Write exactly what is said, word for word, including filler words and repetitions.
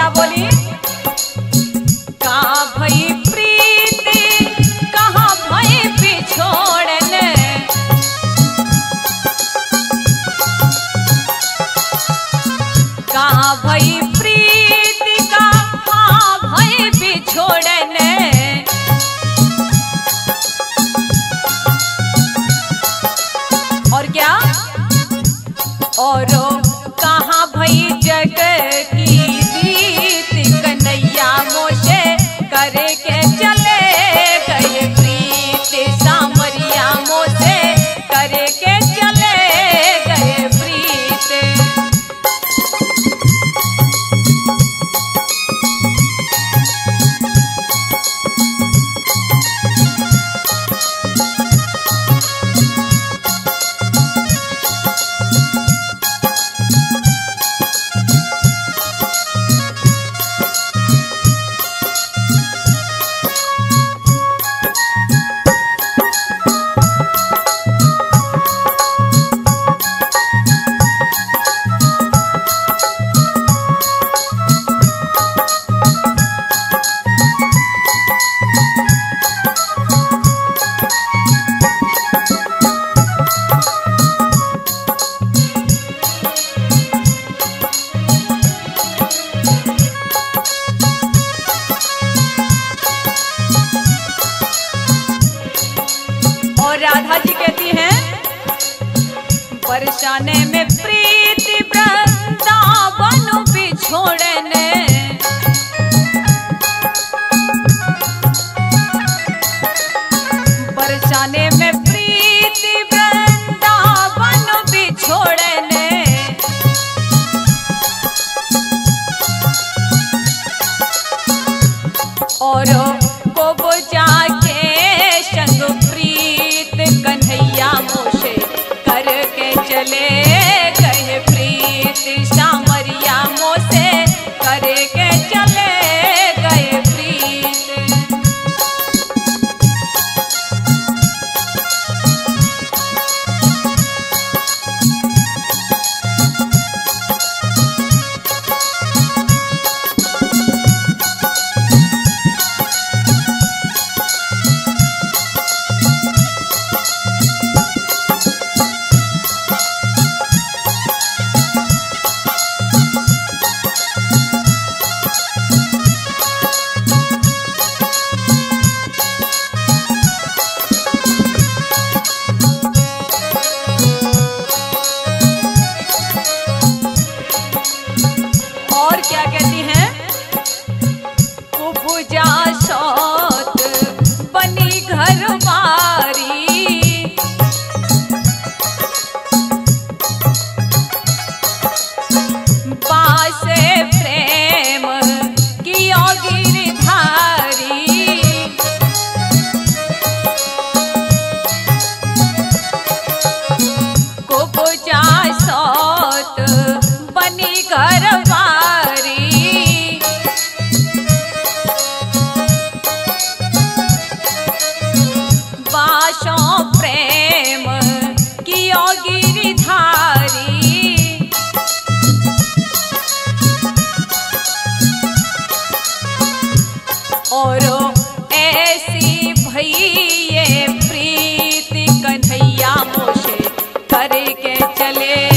क्या बोली, कहाँ भई प्रीति कहाँ भई बिछोड़ने, कहाँ भई प्रीति कहाँ भई बिछोड़ने, और क्या और कहाँ भई जग की रीत, कन्हैया मोशे करके चले गए प्रीत, सामरिया मोशे करके चले गए प्रीत। राधा जी कहती हैं बरसाने में प्रीति वृंदावन बिछोड़ने, बरसाने में प्रीति वृंदावन बिछोड़ने, और को बुझा के संग प्रीत, कन्हैया मोशे करके चले गए प्रीत, सामरिया मोशे करके चले गए प्रीति। कन्हैया मोशे करके चले